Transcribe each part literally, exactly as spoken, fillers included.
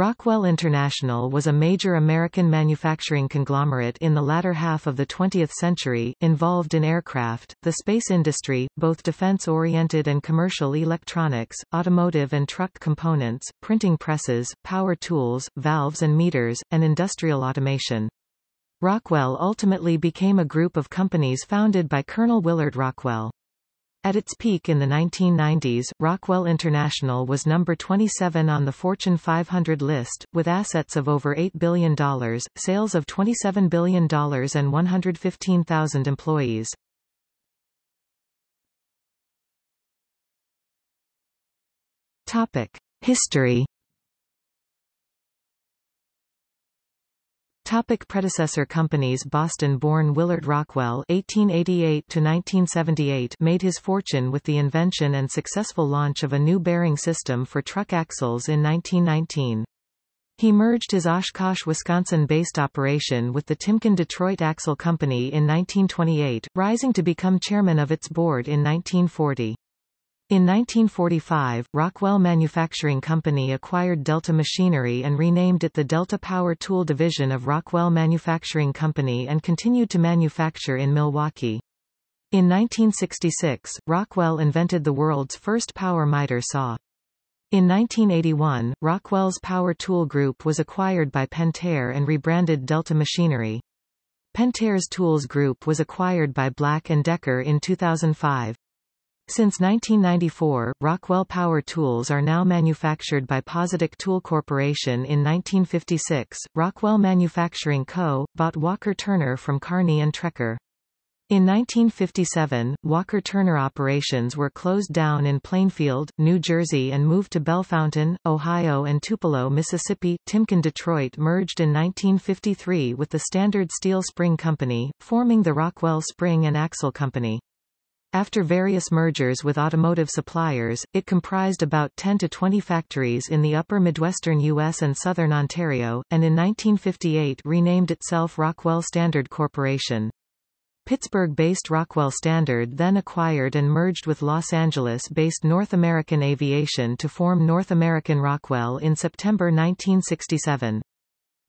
Rockwell International was a major American manufacturing conglomerate in the latter half of the twentieth century, involved in aircraft, the space industry, both defense-oriented and commercial electronics, automotive and truck components, printing presses, power tools, valves and meters, and industrial automation. Rockwell ultimately became a group of companies founded by Colonel Willard Rockwell. At its peak in the nineteen nineties, Rockwell International was number twenty-seven on the Fortune five hundred list, with assets of over eight billion dollars, sales of twenty-seven billion dollars and one hundred fifteen thousand employees. History. Topic predecessor companies. Boston-born Willard Rockwell eighteen eighty-eight to nineteen seventy-eight made his fortune with the invention and successful launch of a new bearing system for truck axles in nineteen nineteen. He merged his Oshkosh, Wisconsin-based operation with the Timken Detroit Axle Company in nineteen twenty-eight, rising to become chairman of its board in nineteen forty. In nineteen forty-five, Rockwell Manufacturing Company acquired Delta Machinery and renamed it the Delta Power Tool Division of Rockwell Manufacturing Company and continued to manufacture in Milwaukee. In nineteen sixty-six, Rockwell invented the world's first power miter saw. In nineteen eighty-one, Rockwell's Power Tool Group was acquired by Pentair and rebranded Delta Machinery. Pentair's Tools Group was acquired by Black and Decker in two thousand five. Since nineteen ninety-four, Rockwell Power Tools are now manufactured by Positec Tool Corporation. In nineteen fifty-six, Rockwell Manufacturing Co. bought Walker-Turner from Kearney and Trekker. In nineteen fifty-seven, Walker-Turner operations were closed down in Plainfield, New Jersey and moved to Bellefontaine, Ohio and Tupelo, Mississippi. Timken Detroit merged in nineteen fifty-three with the Standard Steel Spring Company, forming the Rockwell Spring and Axle Company. After various mergers with automotive suppliers, it comprised about ten to twenty factories in the upper Midwestern U S and southern Ontario, and in nineteen fifty-eight renamed itself Rockwell Standard Corporation. Pittsburgh-based Rockwell Standard then acquired and merged with Los Angeles-based North American Aviation to form North American Rockwell in September nineteen sixty-seven.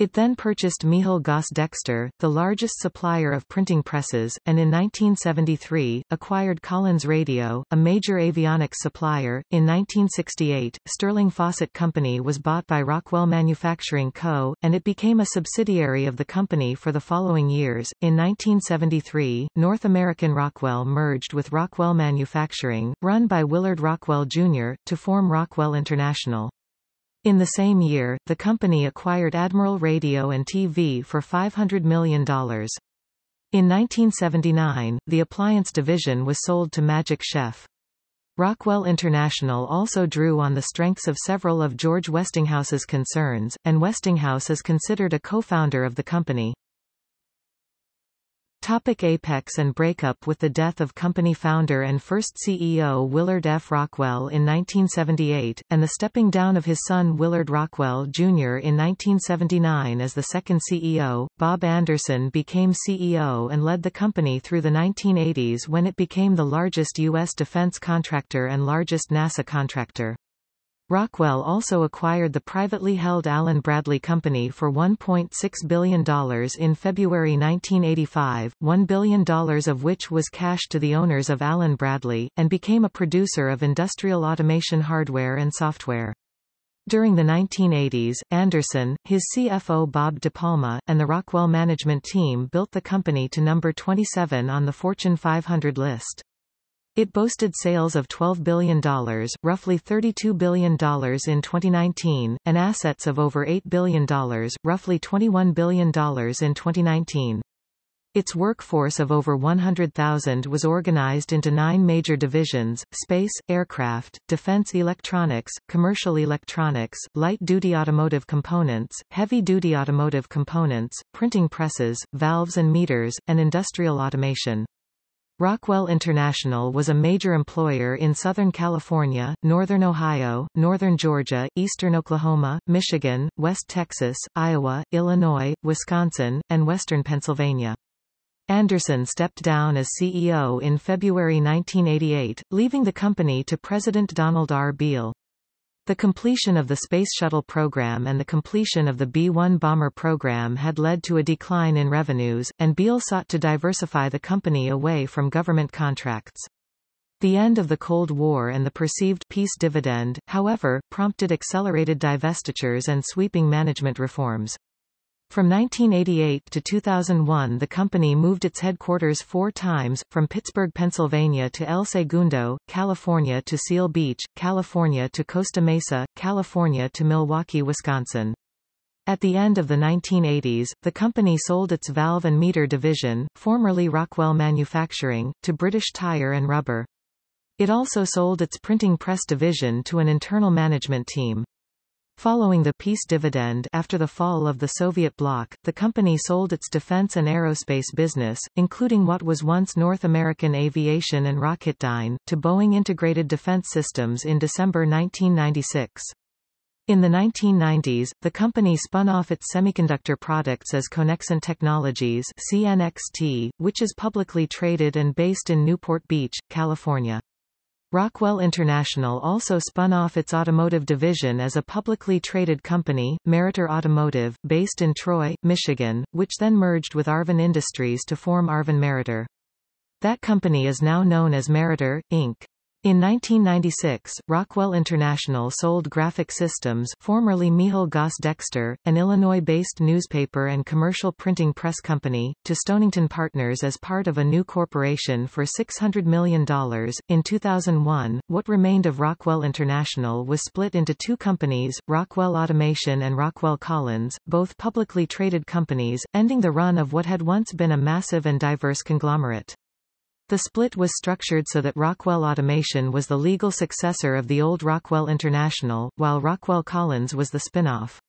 It then purchased Miehle-Goss-Dexter, the largest supplier of printing presses, and in nineteen seventy-three, acquired Collins Radio, a major avionics supplier. In nineteen sixty-eight, Sterling Fawcett Company was bought by Rockwell Manufacturing Co., and it became a subsidiary of the company for the following years. In nineteen seventy-three, North American Rockwell merged with Rockwell Manufacturing, run by Willard Rockwell Junior, to form Rockwell International. In the same year, the company acquired Admiral Radio and T V for five hundred million dollars. In nineteen seventy-nine, the appliance division was sold to Magic Chef. Rockwell International also drew on the strengths of several of George Westinghouse's concerns, and Westinghouse is considered a co-founder of the company. Topic apex and breakup. With the death of company founder and first C E O Willard F. Rockwell in nineteen seventy-eight, and the stepping down of his son Willard Rockwell Junior in nineteen seventy-nine as the second C E O, Bob Anderson became C E O and led the company through the nineteen eighties when it became the largest U S defense contractor and largest NASA contractor. Rockwell also acquired the privately held Allen Bradley Company for one point six billion dollars in February nineteen eighty-five, one billion dollars of which was cash to the owners of Allen Bradley, and became a producer of industrial automation hardware and software. During the nineteen eighties, Anderson, his C F O Bob DePalma, and the Rockwell management team built the company to number twenty-seven on the Fortune five hundred list. It boasted sales of twelve billion dollars, roughly thirty-two billion dollars in twenty nineteen, and assets of over eight billion dollars, roughly twenty-one billion dollars in twenty nineteen. Its workforce of over one hundred thousand was organized into nine major divisions: space, aircraft, defense electronics, commercial electronics, light-duty automotive components, heavy-duty automotive components, printing presses, valves and meters, and industrial automation. Rockwell International was a major employer in Southern California, Northern Ohio, Northern Georgia, Eastern Oklahoma, Michigan, West Texas, Iowa, Illinois, Wisconsin, and Western Pennsylvania. Anderson stepped down as C E O in February nineteen eighty-eight, leaving the company to President Donald R. Beal. The completion of the Space Shuttle program and the completion of the B one bomber program had led to a decline in revenues, and Beal sought to diversify the company away from government contracts. The end of the Cold War and the perceived peace dividend, however, prompted accelerated divestitures and sweeping management reforms. From nineteen eighty-eight to two thousand one, the company moved its headquarters four times, from Pittsburgh, Pennsylvania to El Segundo, California to Seal Beach, California to Costa Mesa, California to Milwaukee, Wisconsin. At the end of the nineteen eighties, the company sold its valve and meter division, formerly Rockwell Manufacturing, to British Tire and Rubber. It also sold its printing press division to an internal management team. Following the peace dividend after the fall of the Soviet bloc, the company sold its defense and aerospace business, including what was once North American Aviation and Rocketdyne, to Boeing Integrated Defense Systems in December nineteen ninety-six. In the nineteen nineties, the company spun off its semiconductor products as Conexant Technologies (C N X T), which is publicly traded and based in Newport Beach, California. Rockwell International also spun off its automotive division as a publicly traded company, Meritor Automotive, based in Troy, Michigan, which then merged with Arvin Industries to form Arvin Meritor. That company is now known as Meritor, Incorporated. In nineteen ninety-six, Rockwell International sold Graphic Systems, formerly Miehle-Goss-Dexter, an Illinois-based newspaper and commercial printing press company, to Stonington Partners as part of a new corporation for six hundred million dollars. In two thousand one, what remained of Rockwell International was split into two companies, Rockwell Automation and Rockwell Collins, both publicly traded companies, ending the run of what had once been a massive and diverse conglomerate. The split was structured so that Rockwell Automation was the legal successor of the old Rockwell International, while Rockwell Collins was the spin-off.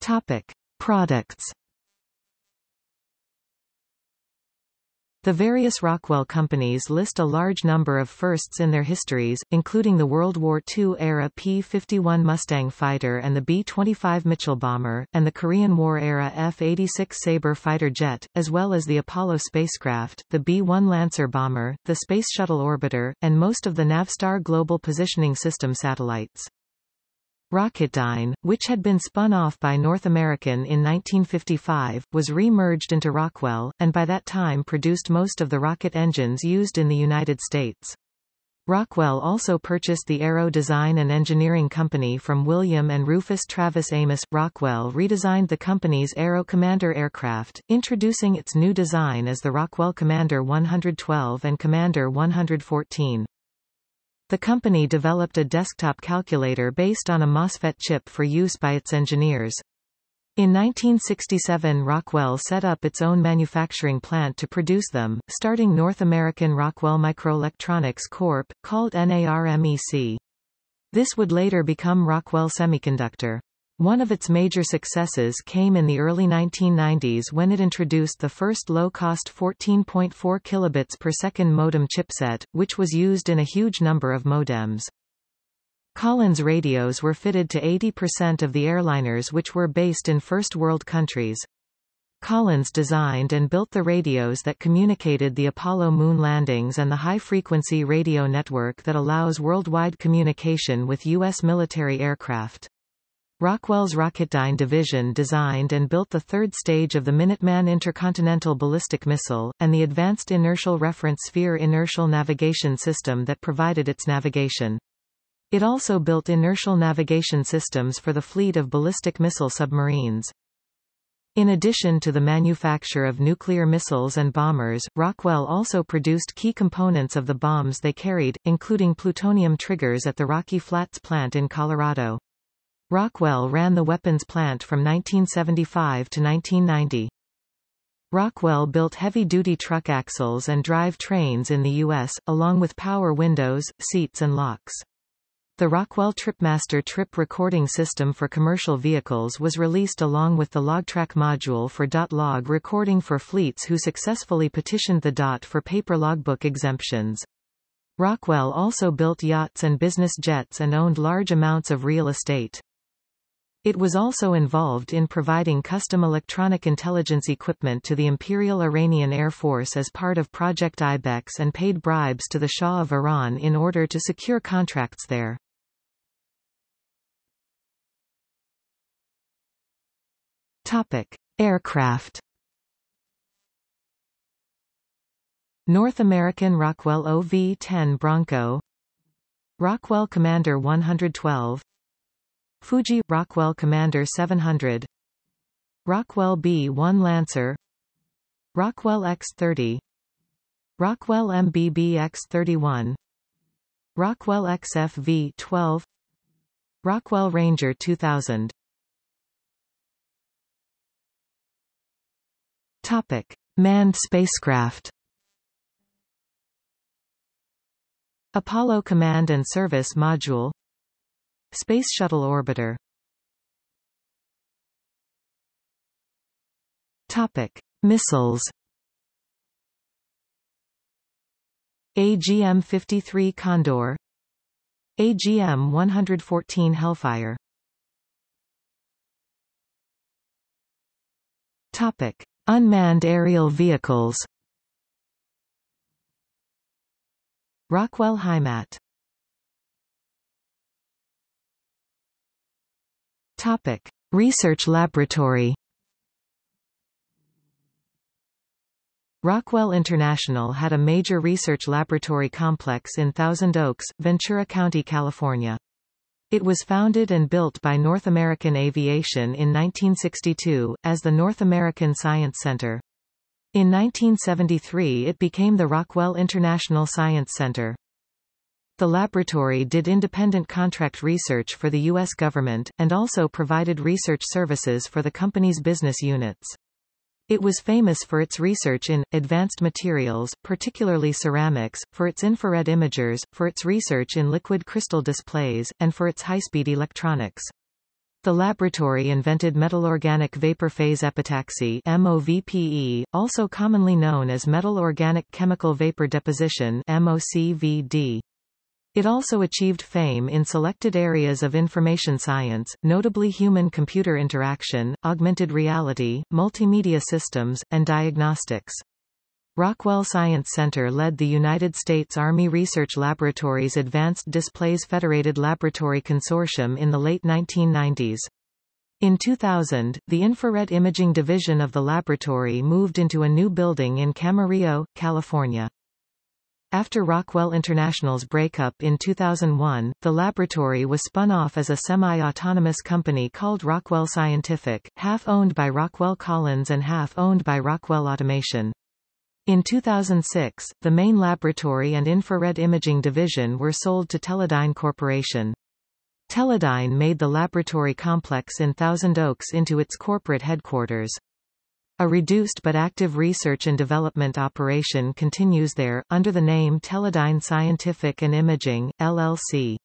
Topic: Products. The various Rockwell companies list a large number of firsts in their histories, including the World War two-era P fifty-one Mustang fighter and the B twenty-five Mitchell bomber, and the Korean War-era F eighty-six Sabre fighter jet, as well as the Apollo spacecraft, the B one Lancer bomber, the Space Shuttle orbiter, and most of the Navistar Global Positioning System satellites. Rocketdyne, which had been spun off by North American in nineteen fifty-five, was re-merged into Rockwell, and by that time produced most of the rocket engines used in the United States. Rockwell also purchased the Aero Design and Engineering Company from William and Rufus Travis Amos. Rockwell redesigned the company's Aero Commander aircraft, introducing its new design as the Rockwell Commander one twelve and Commander one fourteen. The company developed a desktop calculator based on a MOSFET chip for use by its engineers. In nineteen sixty-seven, Rockwell set up its own manufacturing plant to produce them, starting North American Rockwell Microelectronics Corporation, called NARMEC. This would later become Rockwell Semiconductor. One of its major successes came in the early nineteen nineties when it introduced the first low-cost fourteen point four kilobits per second modem chipset, which was used in a huge number of modems. Collins radios were fitted to eighty percent of the airliners which were based in First World countries. Collins designed and built the radios that communicated the Apollo moon landings and the high-frequency radio network that allows worldwide communication with U S military aircraft. Rockwell's Rocketdyne division designed and built the third stage of the Minuteman intercontinental ballistic missile, and the Advanced Inertial Reference Sphere inertial navigation system that provided its navigation. It also built inertial navigation systems for the fleet of ballistic missile submarines. In addition to the manufacture of nuclear missiles and bombers, Rockwell also produced key components of the bombs they carried, including plutonium triggers at the Rocky Flats plant in Colorado. Rockwell ran the weapons plant from nineteen seventy-five to nineteen ninety. Rockwell built heavy-duty truck axles and drive trains in the U S, along with power windows, seats and locks. The Rockwell Tripmaster trip recording system for commercial vehicles was released along with the LogTrack module for .log recording for fleets who successfully petitioned the D O T for paper logbook exemptions. Rockwell also built yachts and business jets and owned large amounts of real estate. It was also involved in providing custom electronic intelligence equipment to the Imperial Iranian Air Force as part of Project Ibex and paid bribes to the Shah of Iran in order to secure contracts there. Topic: Aircraft. North American Rockwell O V ten Bronco, Rockwell Commander one twelve, Fuji, Rockwell Commander seven hundred, Rockwell B one Lancer, Rockwell X thirty, Rockwell M B B X thirty-one, Rockwell X F V twelve, Rockwell Ranger two thousand. Topic: Manned spacecraft. Apollo Command and Service Module, Space Shuttle Orbiter. Topic: Missiles. A G M fifty-three Condor, A G M one fourteen Hellfire. Topic: Unmanned aerial vehicles. Rockwell HIMAT. Topic: Research Laboratory. Rockwell International had a major research laboratory complex in Thousand Oaks, Ventura County, California. It was founded and built by North American Aviation in nineteen sixty-two, as the North American Science Center. In nineteen seventy-three it became the Rockwell International Science Center. The laboratory did independent contract research for the U S government, and also provided research services for the company's business units. It was famous for its research in advanced materials, particularly ceramics, for its infrared imagers, for its research in liquid crystal displays, and for its high-speed electronics. The laboratory invented metal-organic vapor phase epitaxy (M O V P E), also commonly known as metal-organic chemical vapor deposition (M O C V D). It also achieved fame in selected areas of information science, notably human-computer interaction, augmented reality, multimedia systems, and diagnostics. Rockwell Science Center led the United States Army Research Laboratories Advanced Displays Federated Laboratory Consortium in the late nineteen nineties. In two thousand, the Infrared Imaging Division of the laboratory moved into a new building in Camarillo, California. After Rockwell International's breakup in two thousand one, the laboratory was spun off as a semi-autonomous company called Rockwell Scientific, half owned by Rockwell Collins and half owned by Rockwell Automation. In two thousand six, the main laboratory and infrared imaging division were sold to Teledyne Corporation. Teledyne made the laboratory complex in Thousand Oaks into its corporate headquarters. A reduced but active research and development operation continues there, under the name Teledyne Scientific and Imaging, L L C.